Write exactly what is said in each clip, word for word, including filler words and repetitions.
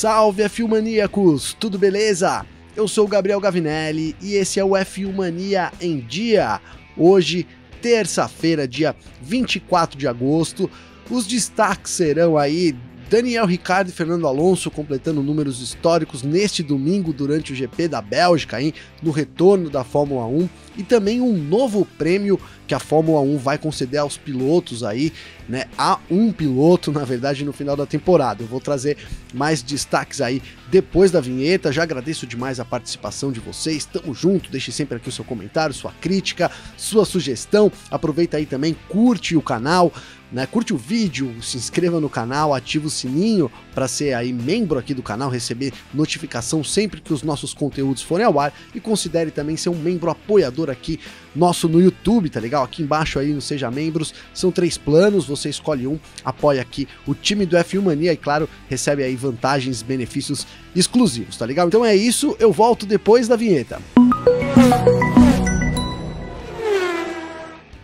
Salve F um Maníacos, tudo beleza? Eu sou o Gabriel Gavinelli e esse é o F um Mania em Dia. Hoje, terça-feira, dia vinte e quatro de agosto, os destaques serão aí Daniel Ricciardo e Fernando Alonso completando números históricos neste domingo durante o G P da Bélgica, hein, no retorno da Fórmula um, e também um novo prêmio que a Fórmula um vai conceder aos pilotos aí, né, a um piloto, na verdade, no final da temporada. Eu vou trazer mais destaques aí depois da vinheta. Já agradeço demais a participação de vocês, tamo junto, deixe sempre aqui o seu comentário, sua crítica, sua sugestão. Aproveita aí também, curte o canal, né, curte o vídeo, se inscreva no canal, ativa o sininho para ser aí membro aqui do canal, receber notificação sempre que os nossos conteúdos forem ao ar, e considere também ser um membro apoiador aqui nosso no YouTube, tá legal? Aqui embaixo aí no Seja Membros, são três planos, você escolhe um, apoia aqui o time do F um Mania e, claro, recebe aí vantagens, benefícios exclusivos, tá legal? Então é isso, eu volto depois da vinheta.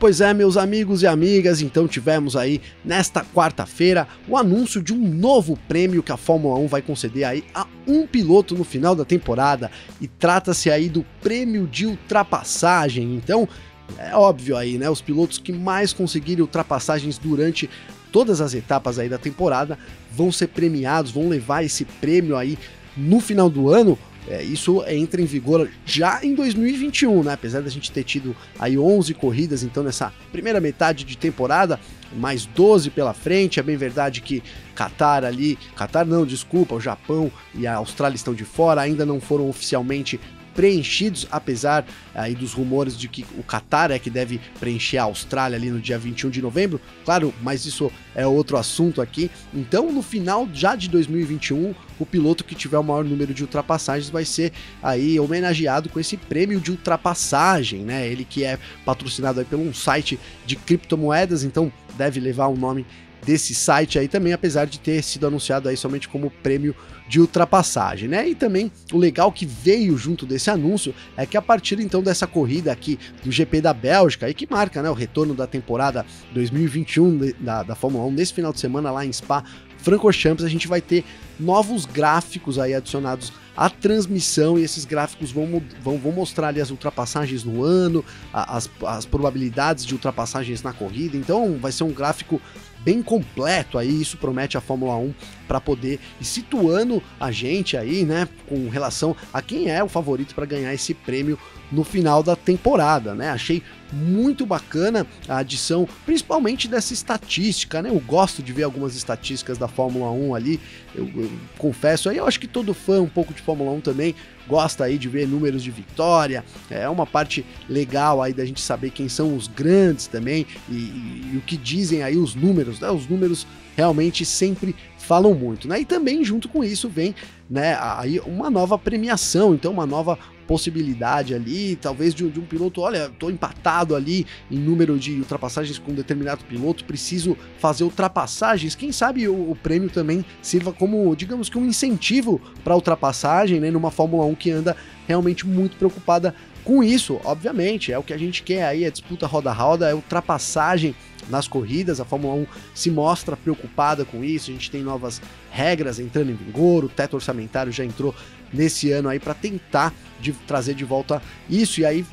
Pois é, meus amigos e amigas, então tivemos aí nesta quarta-feira o anúncio de um novo prêmio que a Fórmula um vai conceder aí a um piloto no final da temporada, e trata-se aí do prêmio de ultrapassagem. Então é óbvio aí, né, os pilotos que mais conseguirem ultrapassagens durante todas as etapas aí da temporada vão ser premiados, vão levar esse prêmio aí no final do ano. É, isso entra em vigor já em dois mil e vinte e um, né? Apesar da gente ter tido aí onze corridas, então, nessa primeira metade de temporada, mais doze pela frente. É bem verdade que Qatar ali, Qatar não, desculpa, o Japão e a Austrália estão de fora, ainda não foram oficialmente preenchidos, apesar aí dos rumores de que o Qatar é que deve preencher a Austrália ali no dia vinte e um de novembro, claro, mas isso é outro assunto aqui. Então, no final já de dois mil e vinte e um, o piloto que tiver o maior número de ultrapassagens vai ser aí homenageado com esse prêmio de ultrapassagem, né? Ele que é patrocinado aí por um site de criptomoedas, então deve levar o nome desse site aí também, apesar de ter sido anunciado aí somente como prêmio de ultrapassagem, né? E também o legal que veio junto desse anúncio é que, a partir então dessa corrida aqui do G P da Bélgica, e que marca, né, o retorno da temporada dois mil e vinte e um da, da Fórmula um, nesse final de semana lá em Spa-Francorchamps, a gente vai ter novos gráficos aí adicionados à transmissão, e esses gráficos vão, vão, vão mostrar ali as ultrapassagens no ano, as, as probabilidades de ultrapassagens na corrida. Então vai ser um gráfico bem completo aí, isso promete a Fórmula um para poder ir situando a gente aí, né, com relação a quem é o favorito para ganhar esse prêmio no final da temporada, né? Achei muito bacana a adição, principalmente dessa estatística, né? Eu gosto de ver algumas estatísticas da Fórmula um ali, eu, eu confesso, aí eu acho que todo fã um pouco de Fórmula um também gosta aí de ver números de vitória, é uma parte legal aí da gente saber quem são os grandes também, e, e, e o que dizem aí os números, né? Os números realmente sempre falam muito, né? E também junto com isso vem, né, aí uma nova premiação, então uma nova possibilidade ali, talvez de um, de um piloto, olha, tô empatado ali em número de ultrapassagens com um determinado piloto, preciso fazer ultrapassagens, quem sabe o, o prêmio também sirva como, digamos que, um incentivo para ultrapassagem, né, numa Fórmula um que anda realmente muito preocupada com isso. Obviamente, é o que a gente quer aí, é disputa roda a roda, é ultrapassagem nas corridas, a Fórmula um se mostra preocupada com isso, a gente tem novas regras entrando em vigor, o teto orçamentário já entrou nesse ano aí para tentar de trazer de volta isso, e aí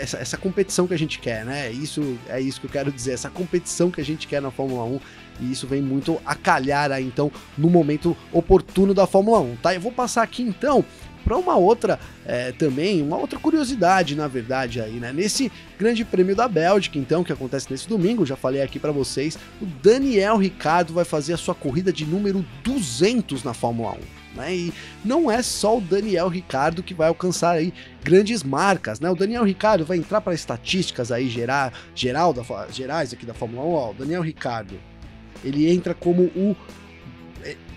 essa, essa competição que a gente quer, né? Isso é isso que eu quero dizer, essa competição que a gente quer na Fórmula um, e isso vem muito a calhar aí, então, no momento oportuno da Fórmula um, tá? Eu vou passar aqui então para uma outra, é, também, uma outra curiosidade, na verdade, aí, né? Nesse Grande Prêmio da Bélgica, então, que acontece nesse domingo, já falei aqui para vocês, o Daniel Ricciardo vai fazer a sua corrida de número duzentos na Fórmula um, né? E não é só o Daniel Ricciardo que vai alcançar aí grandes marcas, né? O Daniel Ricciardo vai entrar para estatísticas aí geral, geral da, gerais aqui da Fórmula um, ó, o Daniel Ricciardo, ele entra como o...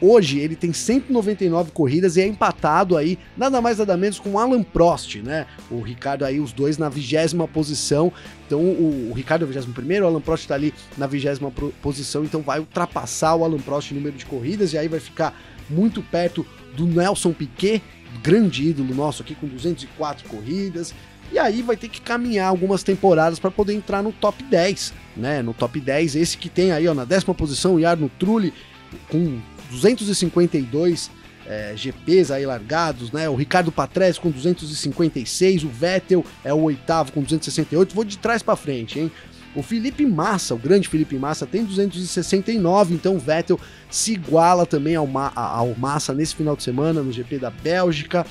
Hoje ele tem cento e noventa e nove corridas e é empatado aí, nada mais nada menos, com o Alain Prost, né? O Ricciardo aí, os dois na vigésima posição. Então o, o Ricciardo é o vigésimo primeiro, o Alain Prost tá ali na vigésima posição, então vai ultrapassar o Alain Prost em número de corridas, e aí vai ficar muito perto do Nelson Piquet, grande ídolo nosso aqui, com duzentas e quatro corridas. E aí vai ter que caminhar algumas temporadas para poder entrar no top dez, né? No top dez, esse que tem aí, ó, na décima posição, o Yarno Trulli, com duzentas e cinquenta e dois é, G Ps aí largados, né? O Ricardo Patrese com duzentos e cinquenta e seis, o Vettel é o oitavo com duzentos e sessenta e oito, vou de trás para frente, hein? O Felipe Massa, o grande Felipe Massa, tem duzentos e sessenta e nove, então o Vettel se iguala também ao, Ma ao Massa nesse final de semana no G P da Bélgica.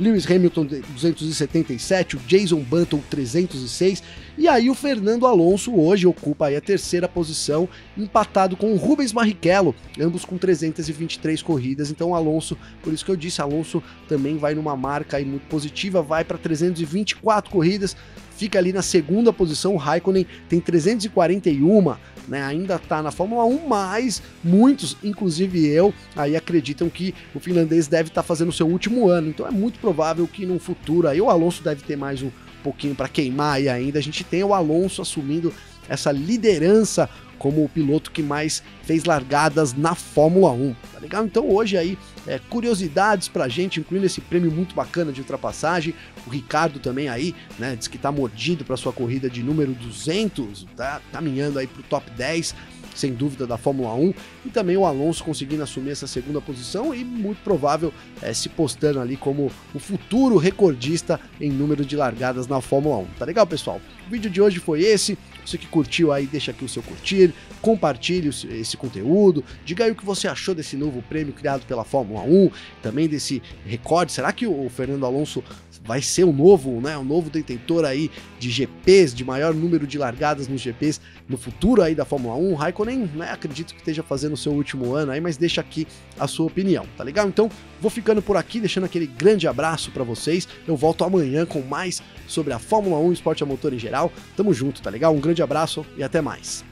Lewis Hamilton duzentos e setenta e sete, o Jason Button trezentos e seis, e aí o Fernando Alonso hoje ocupa aí a terceira posição, empatado com o Rubens Barrichello, ambos com trezentas e vinte e três corridas. Então Alonso, por isso que eu disse, Alonso também vai numa marca aí muito positiva, vai para trezentas e vinte e quatro corridas, fica ali na segunda posição. O Raikkonen tem trezentas e quarenta e uma, né? Ainda está na Fórmula um, mas muitos, inclusive eu, aí acreditam que o finlandês deve estar tá fazendo o seu último ano, então é muito provável que no futuro aí o Alonso deve ter mais um pouquinho para queimar, e ainda a gente tem o Alonso assumindo essa liderança como o piloto que mais fez largadas na Fórmula um, tá legal? Então hoje aí, é, curiosidades pra gente, incluindo esse prêmio muito bacana de ultrapassagem. O Ricardo também aí, né, diz que tá mordido pra sua corrida de número duzentos, tá caminhando aí pro top dez, sem dúvida, da Fórmula um, e também o Alonso conseguindo assumir essa segunda posição e muito provável é, se postando ali como o futuro recordista em número de largadas na Fórmula um, tá legal, pessoal? O vídeo de hoje foi esse. Você que curtiu aí, deixa aqui o seu curtir, compartilhe esse conteúdo, diga aí o que você achou desse novo prêmio criado pela Fórmula um, também desse recorde. Será que o Fernando Alonso vai ser o novo, né, o novo detentor aí de G Ps, de maior número de largadas nos G Ps no futuro aí da Fórmula um? Raikkonen, né, acredito que esteja fazendo o seu último ano aí, mas deixa aqui a sua opinião, tá legal? Então, vou ficando por aqui, deixando aquele grande abraço para vocês. Eu volto amanhã com mais sobre a Fórmula um, esporte a motor em geral. Tamo junto, tá legal? Um grande abraço e até mais.